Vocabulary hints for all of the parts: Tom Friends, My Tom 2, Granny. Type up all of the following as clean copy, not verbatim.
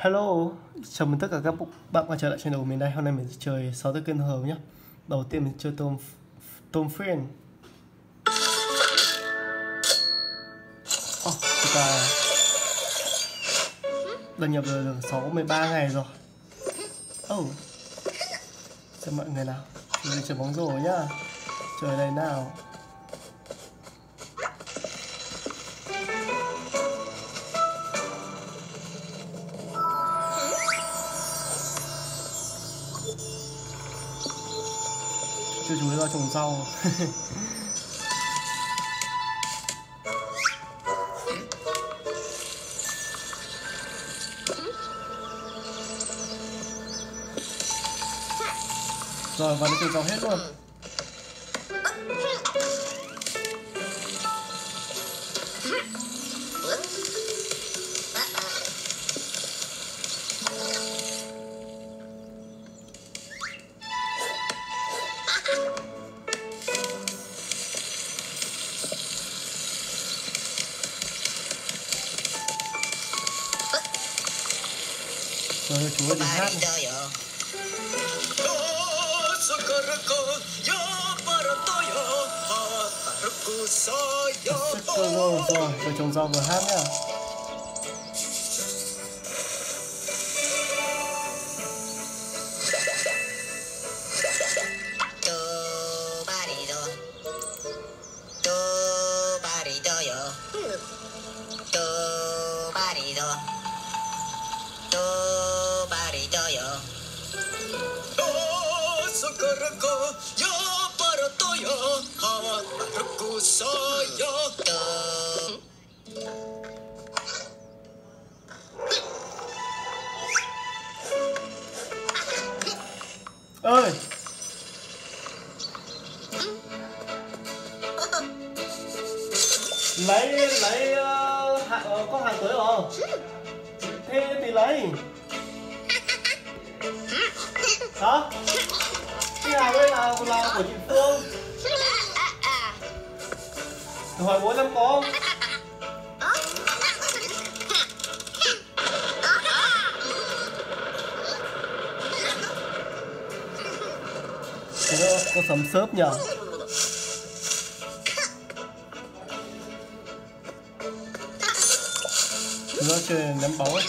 Hello, chào mừng tất cả các bạn quay trở lại channel của mình đây. Hôm nay mình sẽ chơi 6 cái kênh hờm nhé. Đầu tiên mình chơi Tom Friends. Chúng ta đăng nhập được 63 ngày rồi. Xem mọi người nào, chúng mình chơi bóng rổ nhá. Chơi đây nào. Chưa chú ra trồng rau. Rồi vào đến trồng rau hết luôn. Rồi chú đi hát này. Rồi trồng rau vừa hát nhá. Ơi lấy có hàng tới rồi, thế thì lấy đó. Cái hàng đây là của chị Phương. Hỏi bố xem có không? Có sấm sớp nhờ. Nó chơi ném bóng ấy.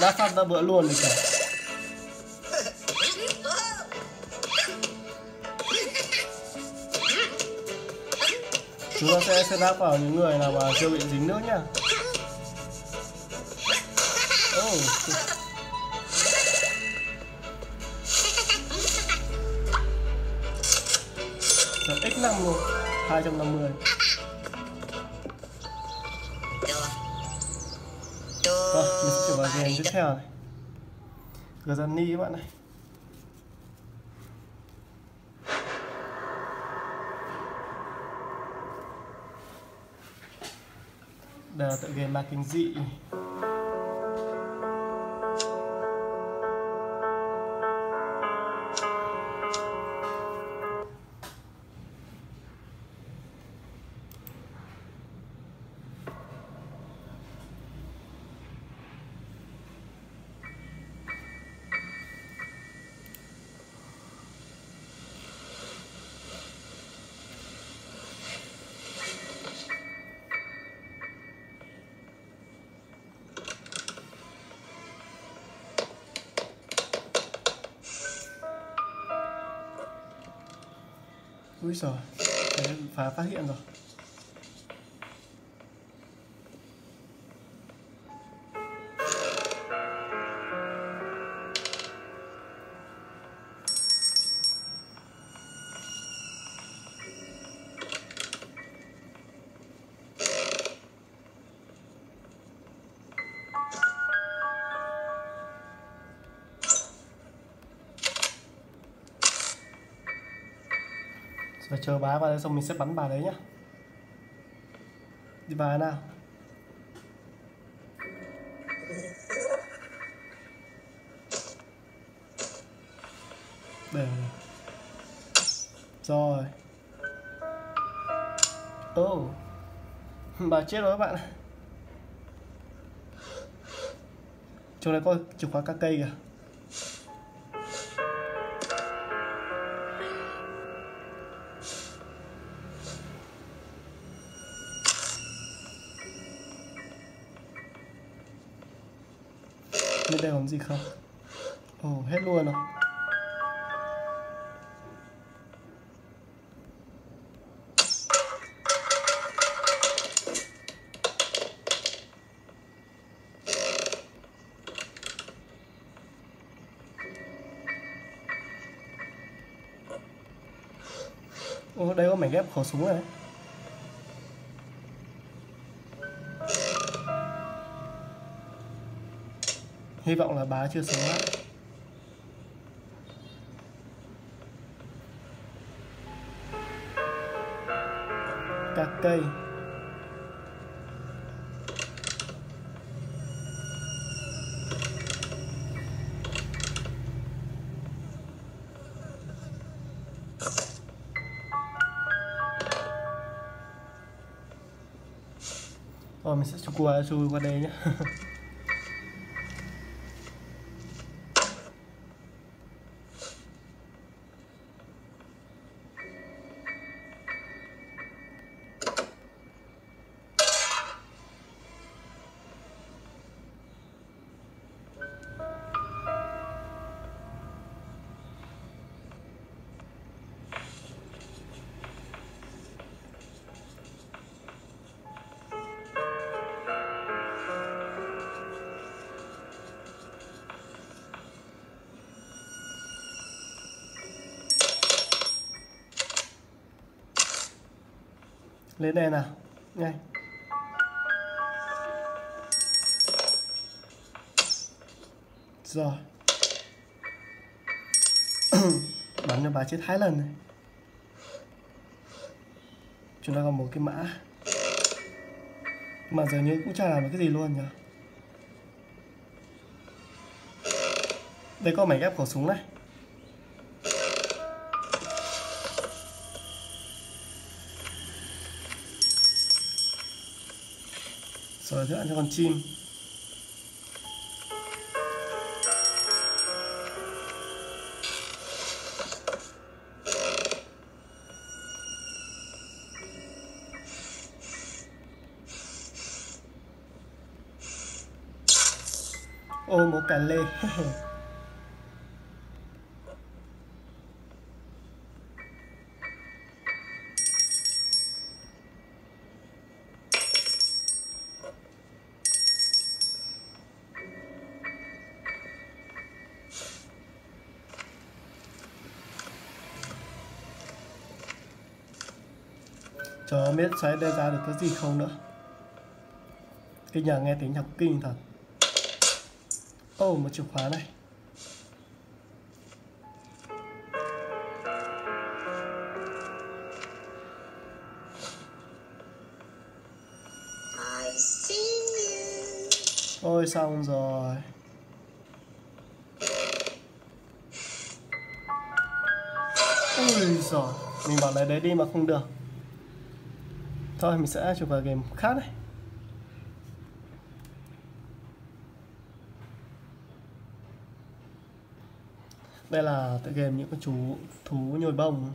Đã phát ra bữa luôn rồi cả. Chúng ta sẽ đáp vào những người nào mà chưa bị dính nữa nhá. X5 luôn, 250. Rồi, mình sẽ chuyển vào game tiếp theo này. Granny các bạn này. Đây là tựa game ma kinh dị. Úi giời, phát hiện rồi. Rồi chờ bà vào đây xong mình sẽ bắn bà đấy nhá. Đi bà nào. Đều này. Rồi. Oh. Bà chết rồi các bạn. Chỗ này có chìa khóa các cây kìa. Bên đây còn gì không? Ồ, hết luôn rồi. Ồ, đây có mảnh ghép khẩu súng rồi đấy. Hy vọng là bà chưa sống lại. Các cây. Rồi mình sẽ chui qua đây nhé. Lên đây nào, ngay. Rồi. Bắn cho bà chết 2 lần này. Chúng ta còn một cái mã. Mà giờ như cũng chả làm được cái gì luôn nhỉ. Đây có mảnh ghép khẩu súng này. Rồi thức ăn cho con chim. Ôi một cả lê. Trời biết xoáy đây ra được cái gì không nữa. Cái nhà nghe tiếng nhạc kinh thật. Ô, một chìa khóa này. Ôi xong rồi. Ôi giời, mình bảo lấy đấy đi mà không được. Thôi mình sẽ chụp vào game khác đây. Đây là tựa game những con thú nhồi bông.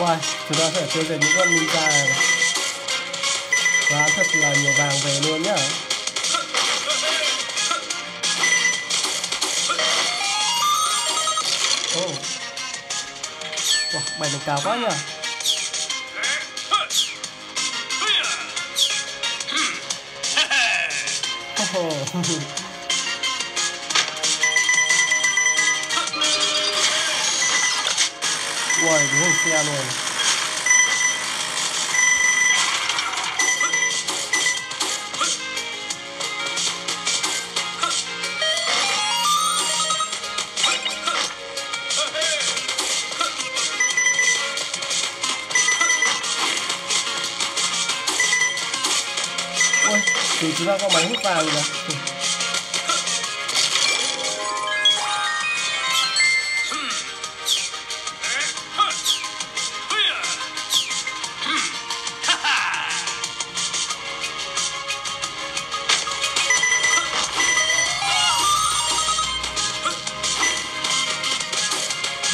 Wow, chúng ta phải tiêu diệt những con ninja này. Và thật là nhiều vàng về luôn nhá. Oh. Wow, bài này cao quá nhỉ. Oh. wide. We'll see how long. Thì chúng ta có máy hút vào rồi nè.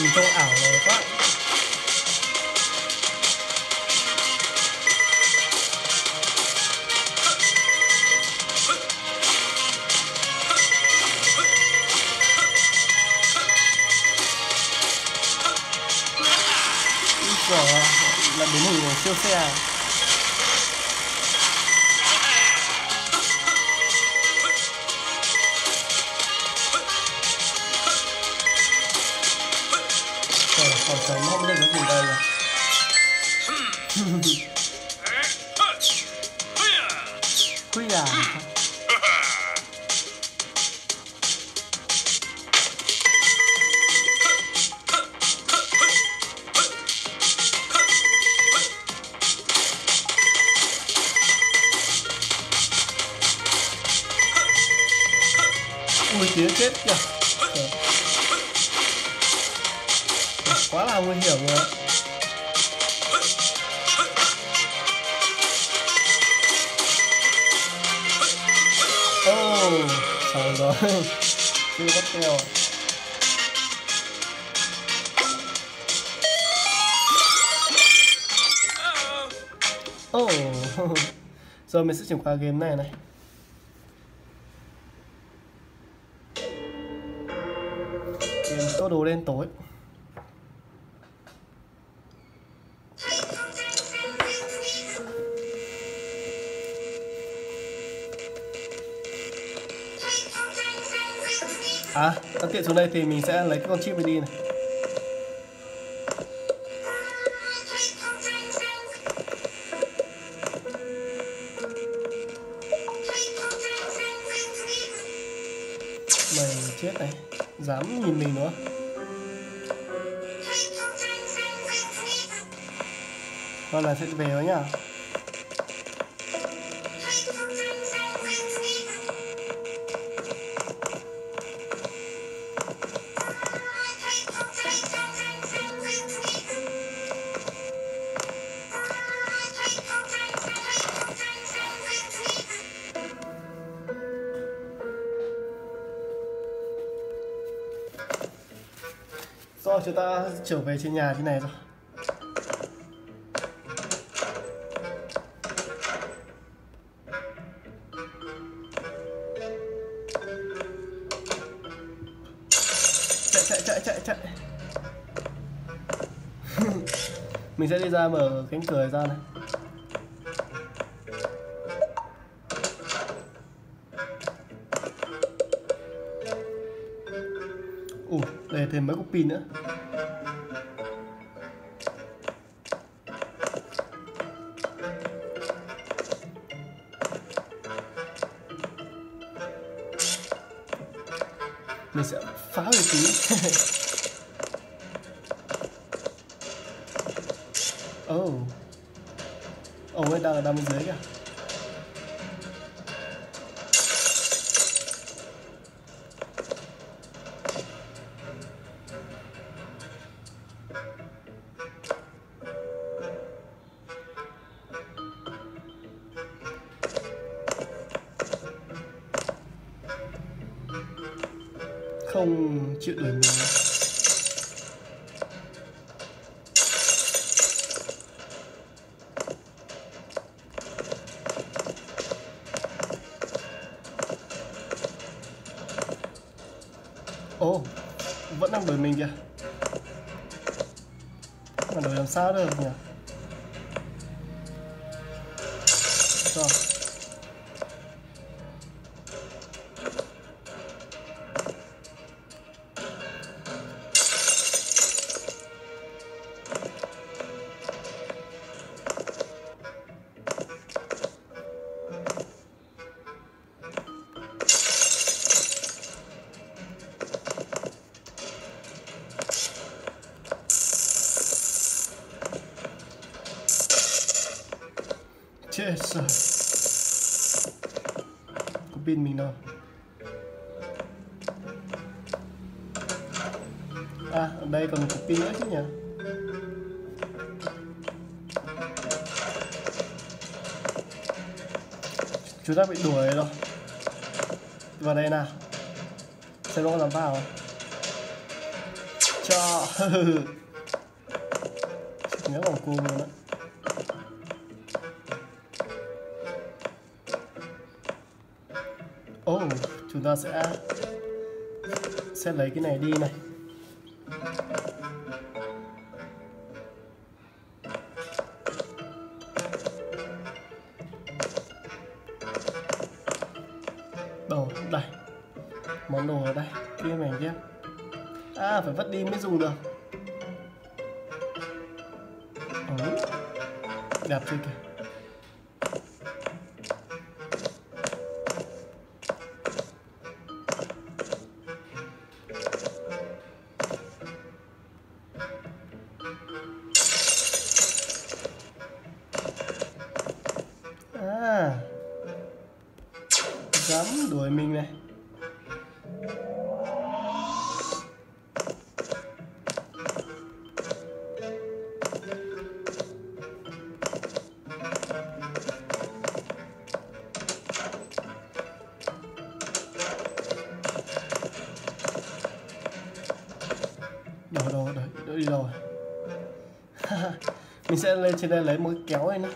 Nhìn trông ảo rồi quá. Là biến hình của siêu xe. Trời, còn cháy không biết nó gì đây à. Quý à. Ui tía chết kìa. Quá là nguy hiểm rồi. Ô, xong rồi. Chưa bắt kèo. Ô. Giờ mình sẽ chuyển qua game này này. Tô đồ đen tối. À, ấn tiện xuống đây thì mình sẽ lấy cái con chip này đi này. Mày chết này, dám nhìn mình nữa. Con này sẽ về rồi nhá. Rồi chúng ta trở về trên nhà thế này rồi. Chạy. Mình sẽ đi ra mở cánh cửa ra này. Ủa, để thêm mấy cục pin nữa. Mình sẽ phá hủy tí. Ồ, đang ở bên dưới kìa. Không chịu đuổi mình. Ồ, vẫn đang đuổi mình kìa. Mà đuổi làm sao được nhỉ? Rồi. So. Bin mình nào. À, ở đây còn một cục pin nữa chứ nhỉ? Chúng ta bị đuổi rồi. Vào đây nào. Xem nó có dám vào không? Cho. Nhớ vòng cung luôn á. Ồ, chúng ta sẽ lấy cái này đi này. Đồ đây, món đồ ở đây, kia mảnh ghép. À, phải vắt đi mới dùng được. Ừ. Đẹp chưa kìa. Dám đuổi mình này. Đồ đợi đi đâu rồi. Mình sẽ lên trên đây lấy một cái kéo này nữa.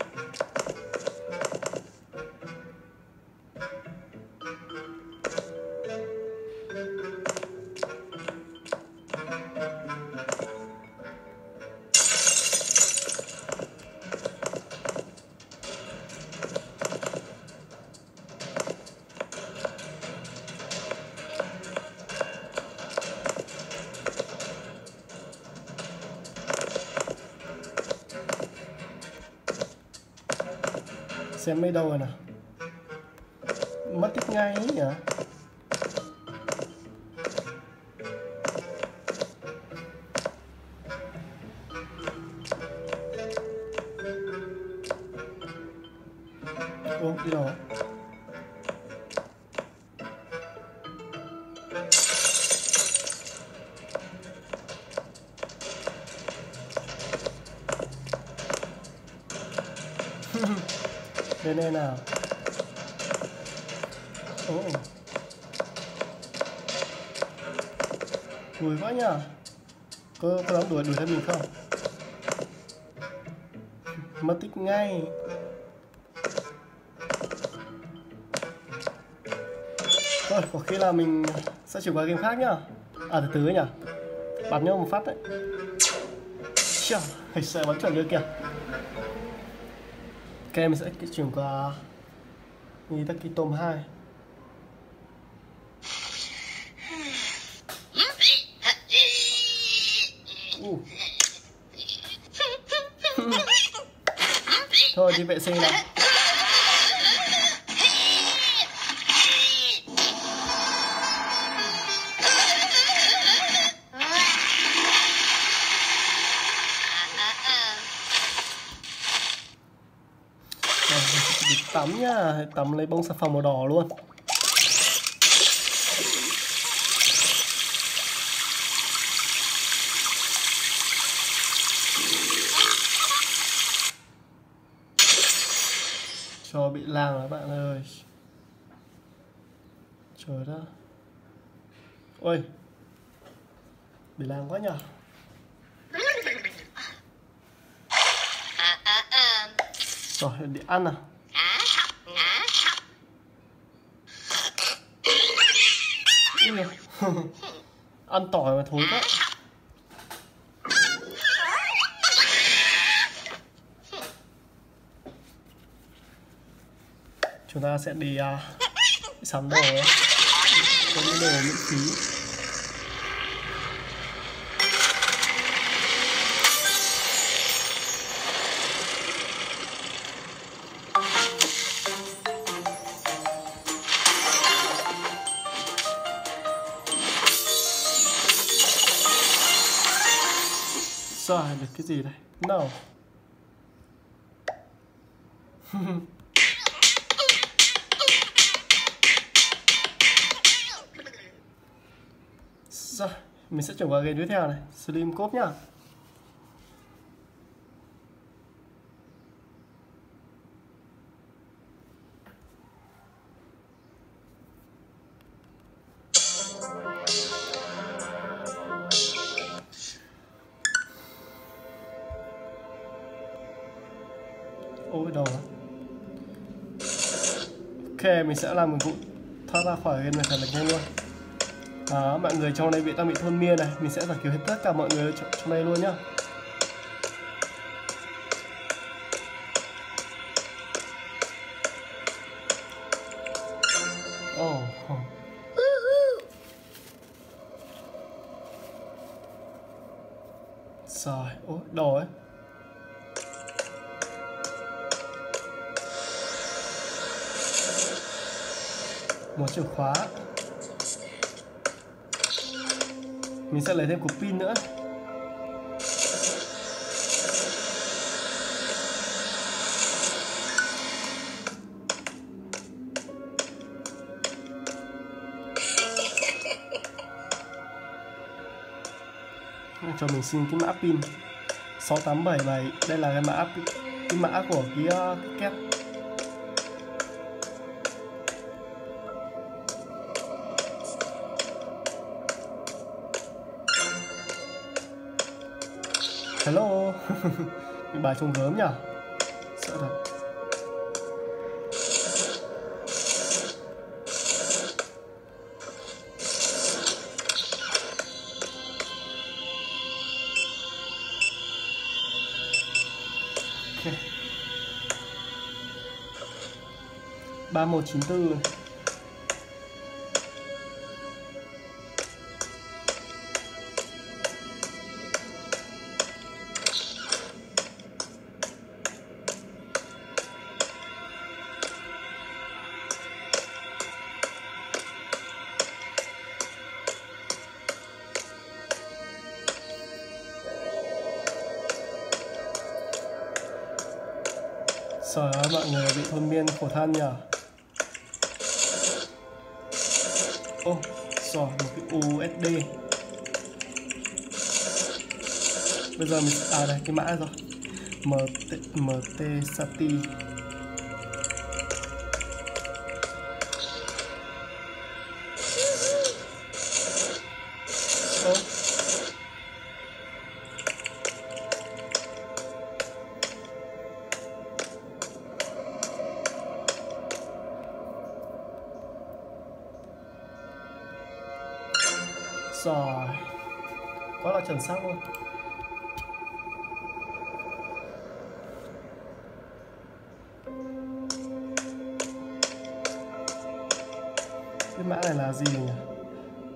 Xem mấy đâu rồi nào. Mất tích ngay ấy nhỉ. Ô, đi đâu. Đây đây nào. Ồ. Đuổi quá nhờ. Có lắm đuổi theo mình không? Mất tích ngay. Thôi có khi là mình sẽ chuyển qua game khác nhá. À từ ấy nhỉ. Bắn nhau một phát đấy. Chà, hãy sợ bắn chuẩn nữa kìa. Ok, mình sẽ chuyển qua Taki Tom 2. Thôi đi vệ sinh nào. Tắm nhá, tắm lấy bông xà phòng màu đỏ luôn. Cho bị làng rồi bạn ơi. Trời đó. Ôi. Bị làng quá nhở. Rồi đi ăn à. Ăn tỏi mà thối quá. Chúng ta sẽ đi sắm đồ ấy. Có những đồ miễn phí. Được cái gì đây? No. Rồi, mình sẽ chuyển qua game tiếp theo này, Slim Cop nhá. Ôi đầu. Ok, mình sẽ làm một vụ thoát ra khỏi game này thật là nhanh luôn. Đó, mọi người trong đây đang bị thôn mia này, mình sẽ giải cứu hết tất cả mọi người trong đây luôn nhá. Oh. Rồi, ôi đồ ấy. Một chìa khóa. Mình sẽ lấy thêm cục pin nữa. Cho mình xin cái mã pin 6877. Đây là cái mã của cái két. Hello. Cái bài trông gớm nhỉ. Sợ thật. Ok. 3194. Sợ mọi người bị thôn miên khổ than nhờ. Ô, rồi một cái USD. Bây giờ mình à đây cái mã rồi. MT Sati. Rồi, quá là chuẩn xác luôn. Cái mã này là gì nhỉ?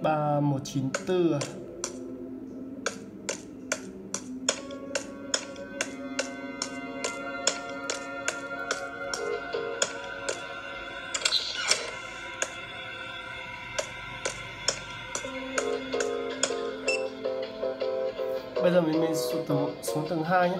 3194 à? Bây giờ mình xuống tầng 2 nhé.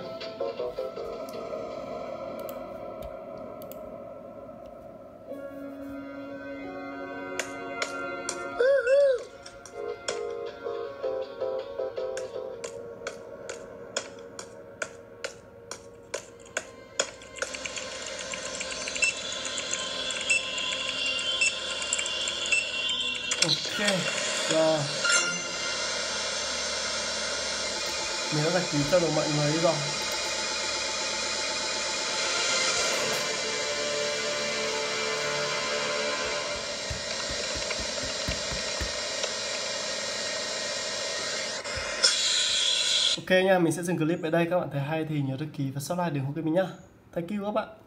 Ok, rồi. Mình đã giải cứu cho được mọi người rồi. Ok nha, mình sẽ dừng clip ở đây. Các bạn thấy hay thì nhớ đăng ký và subscribe để ủng hộ kênh mình nhá. Thank you các bạn.